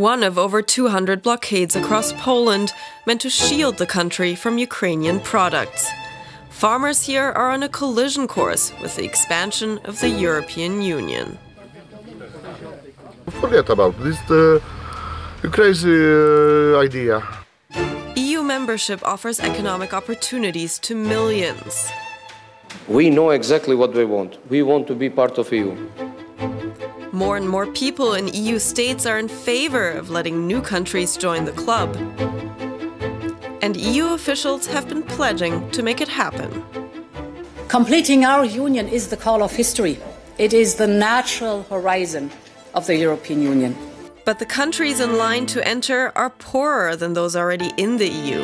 one of over 200 blockades across Poland meant to shield the country from Ukrainian products. Farmers here are on a collision course with the expansion of the European Union. Forget about this crazy idea. EU membership offers economic opportunities to millions. We know exactly what we want. We want to be part of EU. More and more people in EU states are in favor of letting new countries join the club. And EU officials have been pledging to make it happen. Completing our union is the call of history. It is the natural horizon of the European Union. But the countries in line to enter are poorer than those already in the EU.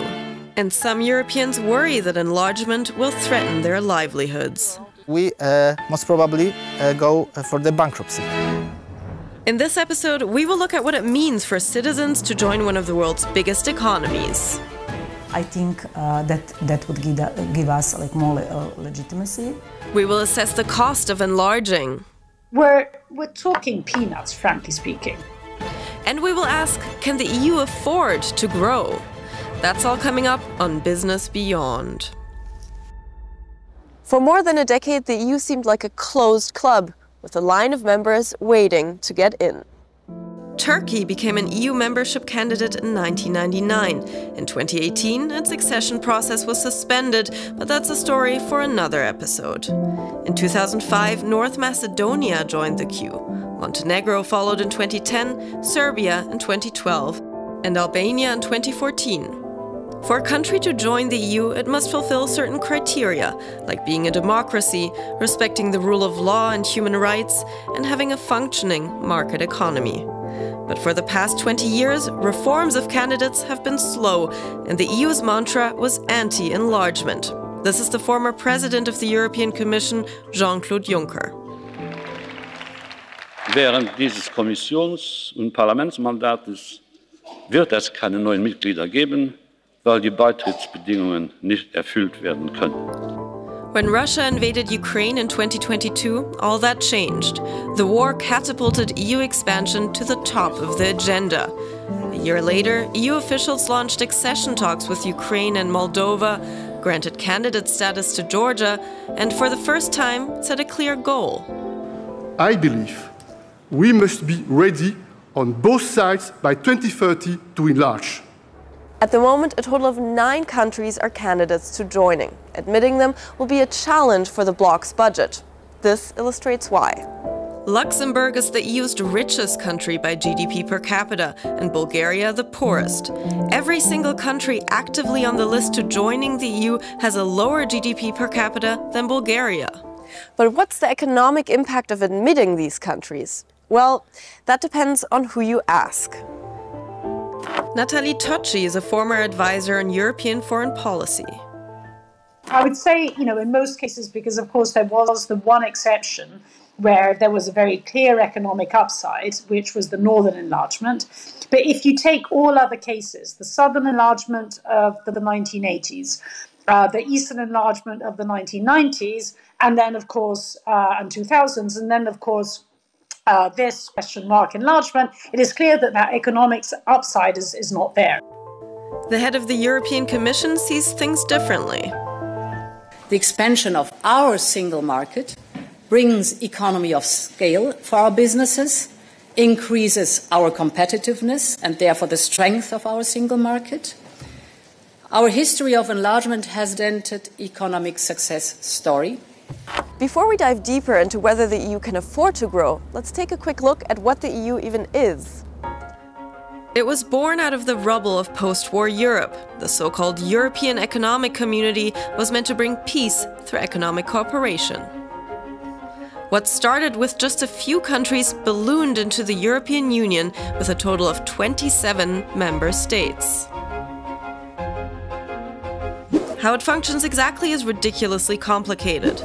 And some Europeans worry that enlargement will threaten their livelihoods. We most probably go for the bankruptcy. In this episode, we will look at what it means for citizens to join one of the world's biggest economies. I think that would give us more legitimacy. We will assess the cost of enlarging. We're talking peanuts, frankly speaking. And we will ask, can the EU afford to grow? That's all coming up on Business Beyond. For more than a decade, the EU seemed like a closed club, with a line of members waiting to get in. Turkey became an EU membership candidate in 1999. In 2018, its accession process was suspended, but that's a story for another episode. In 2005, North Macedonia joined the queue. Montenegro followed in 2010, Serbia in 2012, and Albania in 2014. For a country to join the EU, it must fulfill certain criteria, like being a democracy, respecting the rule of law and human rights, and having a functioning market economy. But for the past 20 years, reforms of candidates have been slow, and the EU's mantra was anti-enlargement. This is the former president of the European Commission, Jean-Claude Juncker. Während dieses Kommissions- und Parlamentsmandates wird es keine neuen Mitglieder geben, weil die Beitrittsbedingungen nicht erfüllt werden können. When Russia invaded Ukraine in 2022, all that changed. The war catapulted EU expansion to the top of the agenda. A year later, EU officials launched accession talks with Ukraine and Moldova, granted candidate status to Georgia, and for the first time set a clear goal. I believe we must be ready on both sides by 2030 to enlarge. At the moment, a total of 9 countries are candidates to joining. Admitting them will be a challenge for the bloc's budget. This illustrates why. Luxembourg is the EU's richest country by GDP per capita, and Bulgaria the poorest. Every single country actively on the list to joining the EU has a lower GDP per capita than Bulgaria. But what's the economic impact of admitting these countries? Well, that depends on who you ask. Natalie Tocci is a former advisor on European foreign policy. I would say, in most cases, because of course there was the one exception where there was a very clear economic upside, which was the northern enlargement. But if you take all other cases, the southern enlargement of the 1980s, the eastern enlargement of the 1990s, and then, of course, and 2000s, and then, of course, this question mark enlargement, it is clear that that economics upside is not there. The head of the European Commission sees things differently. The expansion of our single market brings economy of scale for our businesses, increases our competitiveness and therefore the strength of our single market. Our history of enlargement has dented economic success story. Before we dive deeper into whether the EU can afford to grow, let's take a quick look at what the EU even is. It was born out of the rubble of post-war Europe. The so-called European Economic Community was meant to bring peace through economic cooperation. What started with just a few countries ballooned into the European Union with a total of 27 member states. How it functions exactly is ridiculously complicated.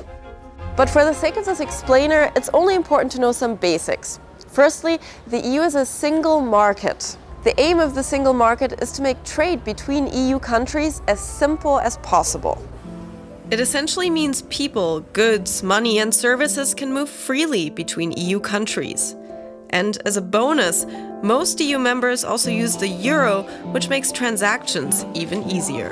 But for the sake of this explainer, it's only important to know some basics. Firstly, the EU is a single market. The aim of the single market is to make trade between EU countries as simple as possible. It essentially means people, goods, money and services can move freely between EU countries. And as a bonus, most EU members also use the euro, which makes transactions even easier.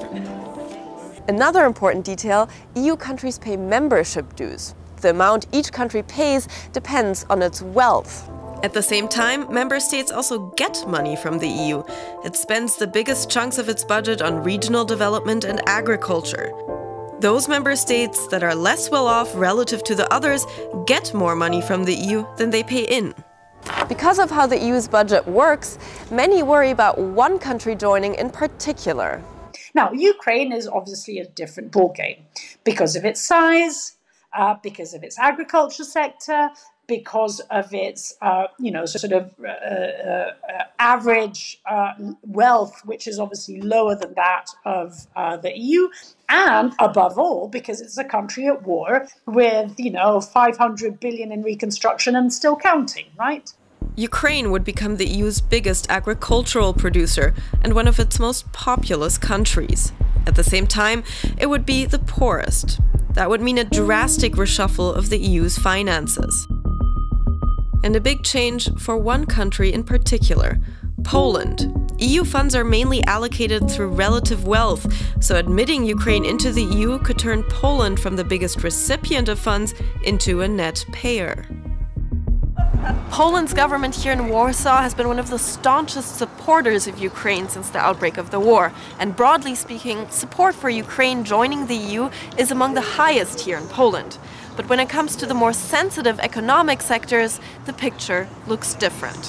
Another important detail, EU countries pay membership dues. The amount each country pays depends on its wealth. At the same time, member states also get money from the EU. It spends the biggest chunks of its budget on regional development and agriculture. Those member states that are less well off relative to the others get more money from the EU than they pay in. Because of how the EU's budget works, many worry about one country joining in particular. Now, Ukraine is obviously a different ballgame because of its size, because of its agriculture sector, because of its, average wealth, which is obviously lower than that of the EU, and above all, because it's a country at war with, 500 billion in reconstruction and still counting, right? Ukraine would become the EU's biggest agricultural producer and one of its most populous countries. At the same time, it would be the poorest. That would mean a drastic reshuffle of the EU's finances. And a big change for one country in particular, Poland. EU funds are mainly allocated through relative wealth, so admitting Ukraine into the EU could turn Poland from the biggest recipient of funds into a net payer. Poland's government here in Warsaw has been one of the staunchest supporters of Ukraine since the outbreak of the war. And broadly speaking, support for Ukraine joining the EU is among the highest here in Poland. But when it comes to the more sensitive economic sectors, the picture looks different.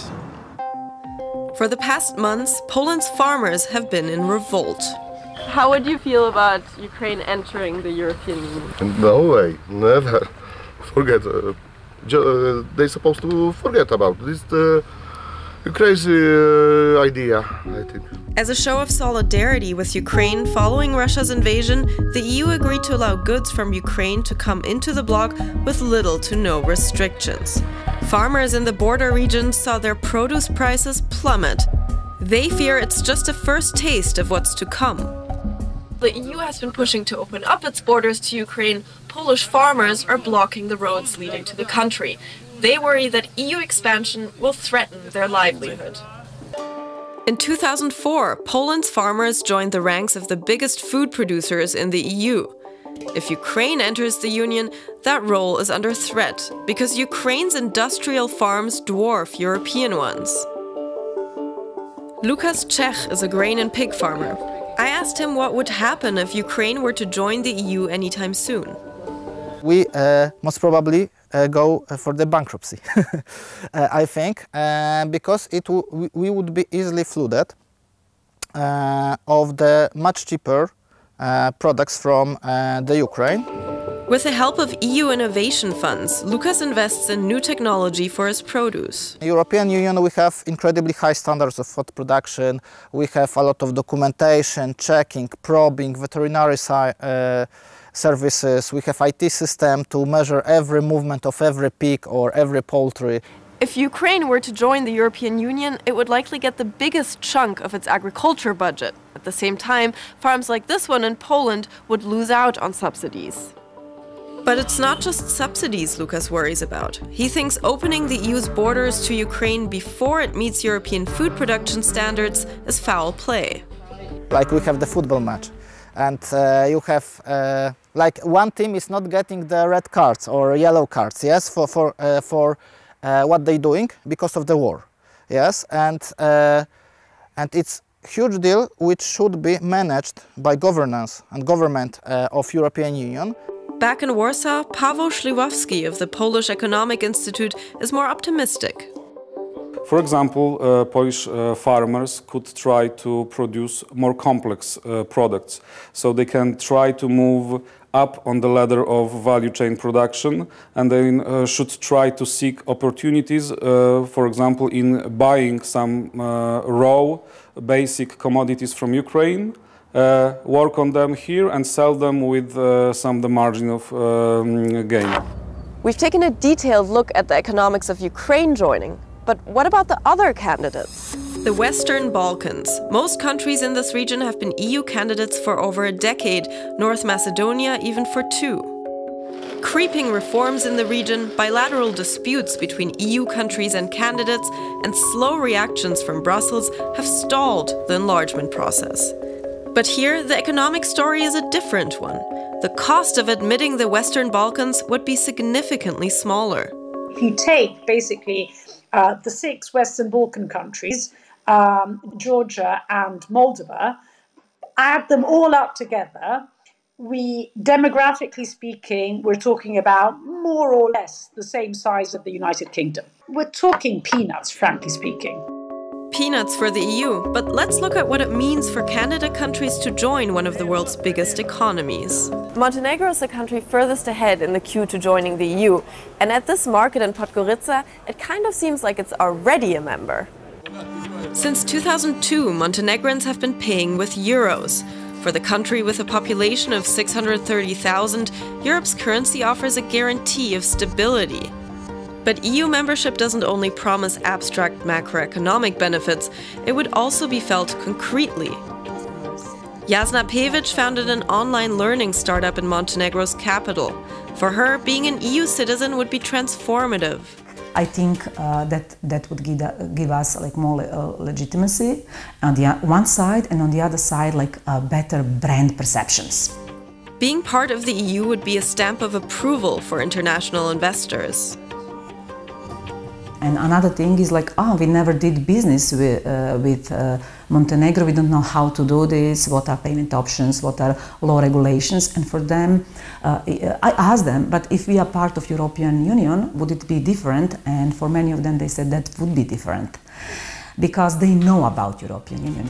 For the past months, Poland's farmers have been in revolt. How would you feel about Ukraine entering the European Union? No way, never. Forget. They're supposed to forget about this crazy idea, I think. As a show of solidarity with Ukraine following Russia's invasion, the EU agreed to allow goods from Ukraine to come into the bloc with little to no restrictions. Farmers in the border regions saw their produce prices plummet. They fear it's just a first taste of what's to come. The EU has been pushing to open up its borders to Ukraine. Polish farmers are blocking the roads leading to the country. They worry that EU expansion will threaten their livelihood. In 2004, Poland's farmers joined the ranks of the biggest food producers in the EU. If Ukraine enters the Union, that role is under threat, because Ukraine's industrial farms dwarf European ones. Lukasz Czech is a grain and pig farmer. I asked him what would happen if Ukraine were to join the EU anytime soon. We most probably go for the bankruptcy, I think, because we would be easily flooded of the much cheaper products from the Ukraine. With the help of EU innovation funds, Lukasz invests in new technology for his produce. In the European Union, we have incredibly high standards of food production. We have a lot of documentation, checking, probing, veterinary services. We have IT system to measure every movement of every pig or every poultry. If Ukraine were to join the European Union, it would likely get the biggest chunk of its agriculture budget. At the same time, farms like this one in Poland would lose out on subsidies. But it's not just subsidies Lukasz worries about. He thinks opening the EU's borders to Ukraine before it meets European food production standards is foul play. Like we have the football match, and you have like one team is not getting the red cards or yellow cards, yes, for what they're doing because of the war, yes, and it's huge deal which should be managed by governance and government of European Union. Back in Warsaw, Paweł Sliwowski of the Polish Economic Institute is more optimistic. For example, Polish farmers could try to produce more complex products, so they can try to move up on the ladder of value chain production, and they should try to seek opportunities, for example, in buying some raw basic commodities from Ukraine. Work on them here and sell them with the margin of gain. We've taken a detailed look at the economics of Ukraine joining, but what about the other candidates? The Western Balkans. Most countries in this region have been EU candidates for over a decade, North Macedonia even for 2. creeping reforms in the region, bilateral disputes between EU countries and candidates, and slow reactions from Brussels have stalled the enlargement process. But here, the economic story is a different one. The cost of admitting the Western Balkans would be significantly smaller. If you take, basically, the 6 Western Balkan countries, Georgia and Moldova, add them all up together, we, demographically speaking, we're talking about more or less the same size of the United Kingdom. We're talking peanuts, frankly speaking. Peanuts for the EU, but let's look at what it means for candidate countries to join one of the world's biggest economies. Montenegro is the country furthest ahead in the queue to joining the EU, and at this market in Podgorica, it kind of seems like it's already a member. Since 2002, Montenegrins have been paying with euros. For the country with a population of 630,000, Europe's currency offers a guarantee of stability. But EU membership doesn't only promise abstract macroeconomic benefits, it would also be felt concretely. Jasna Pejevic founded an online learning startup in Montenegro's capital. For her, being an EU citizen would be transformative. I think that would give us like more legitimacy on the one side, and on the other side, like better brand perceptions. Being part of the EU would be a stamp of approval for international investors. And another thing is like, oh, we never did business with Montenegro. We don't know how to do this. What are payment options? What are law regulations? And for them, I asked them, but if we are part of European Union, would it be different? And for many of them, they said that would be different because they know about European Union.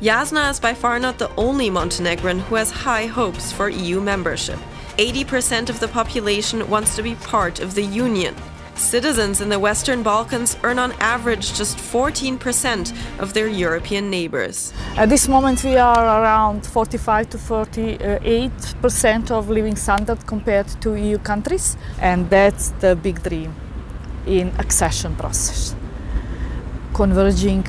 Jasna is by far not the only Montenegrin who has high hopes for EU membership. 80% of the population wants to be part of the Union. Citizens in the Western Balkans earn on average just 14% of their European neighbors. At this moment we are around 45 to 48% of living standard compared to EU countries, and that's the big dream in accession process, converging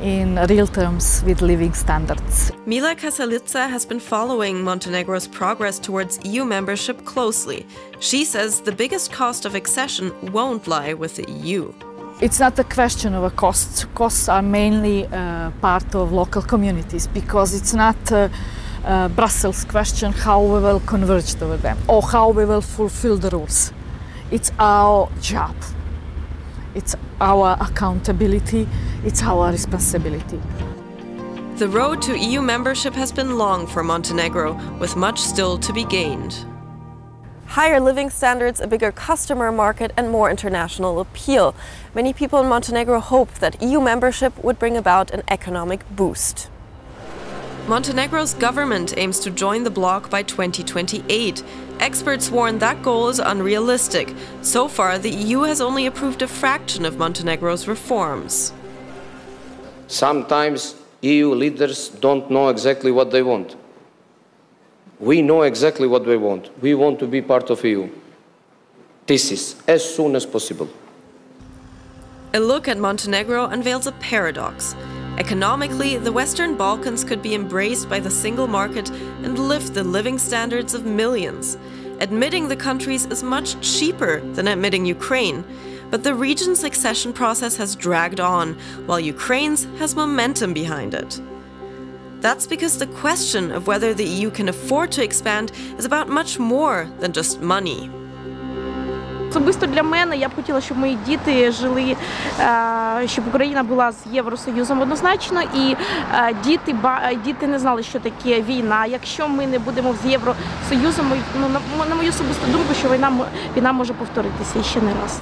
in real terms with living standards. Mila Casalitza has been following Montenegro's progress towards EU membership closely. She says the biggest cost of accession won't lie with the EU. It's not a question of a cost. Costs are mainly part of local communities because it's not Brussels' question how we will converge toward them or how we will fulfill the rules. It's our job. It's our accountability, it's our responsibility. The road to EU membership has been long for Montenegro, with much still to be gained. Higher living standards, a bigger customer market, and more international appeal. Many people in Montenegro hoped that EU membership would bring about an economic boost. Montenegro's government aims to join the bloc by 2028. Experts warn that goal is unrealistic. So far, the EU has only approved a fraction of Montenegro's reforms. Sometimes EU leaders don't know exactly what they want. We know exactly what we want. We want to be part of EU. This is as soon as possible. A look at Montenegro unveils a paradox. Economically, the Western Balkans could be embraced by the single market and lift the living standards of millions. Admitting the countries is much cheaper than admitting Ukraine, but the region's accession process has dragged on, while Ukraine's has momentum behind it. That's because the question of whether the EU can afford to expand is about much more than just money. Особисто для мене я б хотіла, щоб мої діти жили, щоб Україна була з Євросоюзом однозначно, і діти не знали, що таке війна. Якщо ми не будемо з Євросоюзом, на мою особисту думку, що війна може повторитися ще не раз.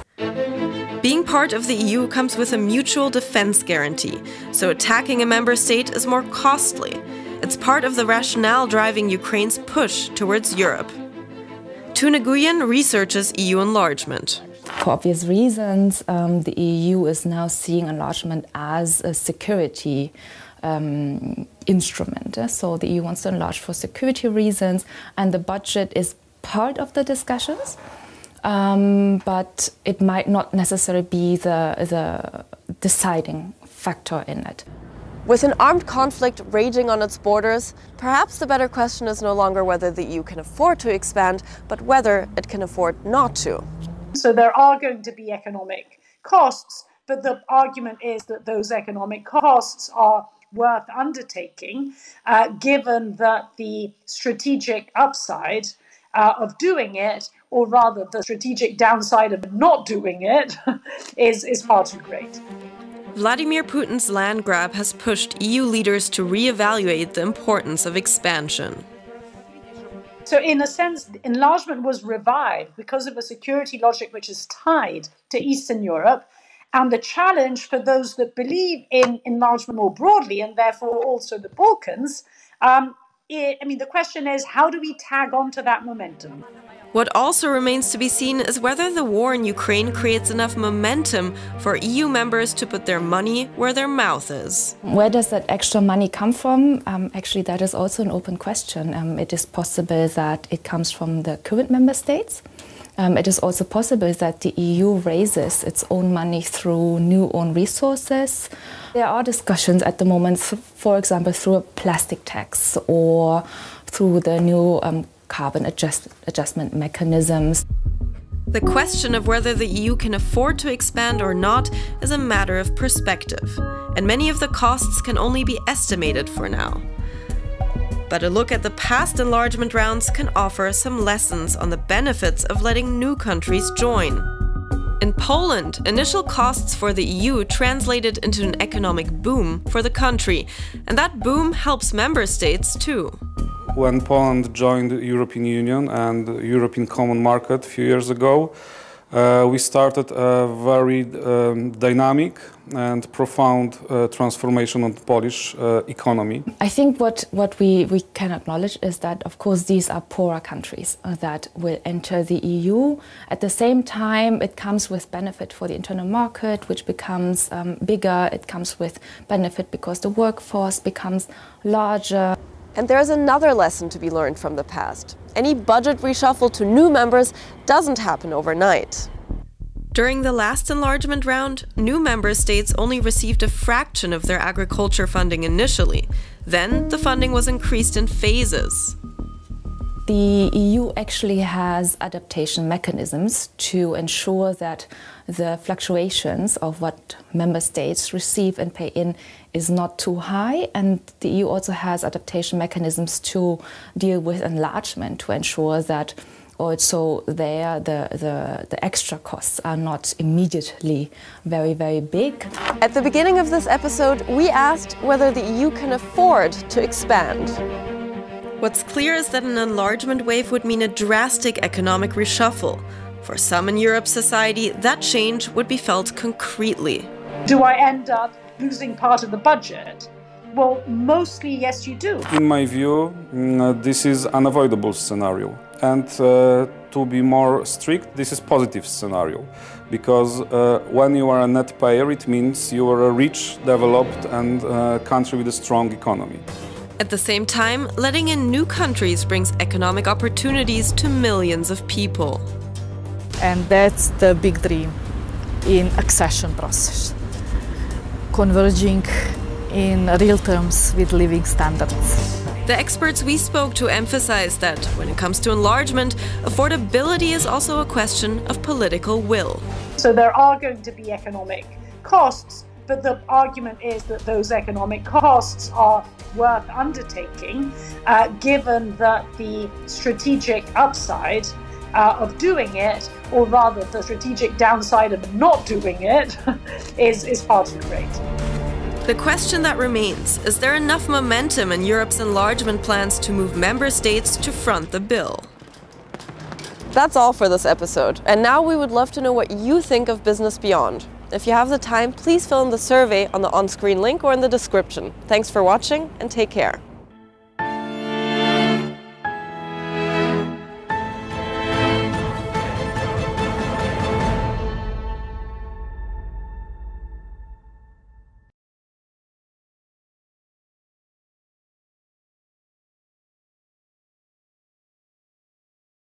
Being part of the EU comes with a mutual defense guarantee, so attacking a member state is more costly. It's part of the rationale driving Ukraine's push towards Europe. Tuna Nguyen researches EU enlargement. For obvious reasons, the EU is now seeing enlargement as a security instrument. So the EU wants to enlarge for security reasons, and the budget is part of the discussions, but it might not necessarily be the deciding factor in it. With an armed conflict raging on its borders, perhaps the better question is no longer whether the EU can afford to expand, but whether it can afford not to. So there are going to be economic costs, but the argument is that those economic costs are worth undertaking, given that the strategic upside of doing it, or rather the strategic downside of not doing it, is far too great. Vladimir Putin's land grab has pushed EU leaders to reevaluate the importance of expansion. So in a sense, enlargement was revived because of a security logic which is tied to Eastern Europe. And the challenge for those that believe in enlargement more broadly, and therefore also the Balkans, the question is, how do we tag onto that momentum? What also remains to be seen is whether the war in Ukraine creates enough momentum for EU members to put their money where their mouth is. Where does that extra money come from? Actually, that is also an open question. It is possible that it comes from the current member states. It is also possible that the EU raises its own money through new own resources. There are discussions at the moment, for example, through a plastic tax or through the new carbon adjustment mechanisms. The question of whether the EU can afford to expand or not is a matter of perspective, and many of the costs can only be estimated for now. But a look at the past enlargement rounds can offer some lessons on the benefits of letting new countries join. In Poland, initial costs for the EU translated into an economic boom for the country, and that boom helps member states too. When Poland joined the European Union and the European Common Market a few years ago, we started a very dynamic and profound transformation on the Polish economy. I think what we can acknowledge is that, of course, these are poorer countries that will enter the EU. At the same time, it comes with benefit for the internal market, which becomes bigger. It comes with benefit because the workforce becomes larger. And there is another lesson to be learned from the past. Any budget reshuffle to new members doesn't happen overnight. During the last enlargement round, new member states only received a fraction of their agriculture funding initially. Then the funding was increased in phases. The EU actually has adaptation mechanisms to ensure that the fluctuations of what member states receive and pay in is not too high. And the EU also has adaptation mechanisms to deal with enlargement, to ensure that also there the extra costs are not immediately very, very big. At the beginning of this episode, we asked whether the EU can afford to expand. What's clear is that an enlargement wave would mean a drastic economic reshuffle. For some in Europe's society, that change would be felt concretely. Do I end up losing part of the budget? Well, mostly, yes, you do. In my view, this is an unavoidable scenario. And to be more strict, this is a positive scenario. Because when you are a net payer, it means you are a rich, developed, and country with a strong economy. At the same time, letting in new countries brings economic opportunities to millions of people. And that's the big dream in accession process, converging in real terms with living standards. The experts we spoke to emphasize that when it comes to enlargement, affordability is also a question of political will. So there are going to be economic costs, but the argument is that those economic costs are worth undertaking, given that the strategic upside of doing it, or rather the strategic downside of not doing it, is far too great. The question that remains, is there enough momentum in Europe's enlargement plans to move member states to front the bill? That's all for this episode. And now we would love to know what you think of Business Beyond. If you have the time, please fill in the survey on the on-screen link or in the description. Thanks for watching and take care.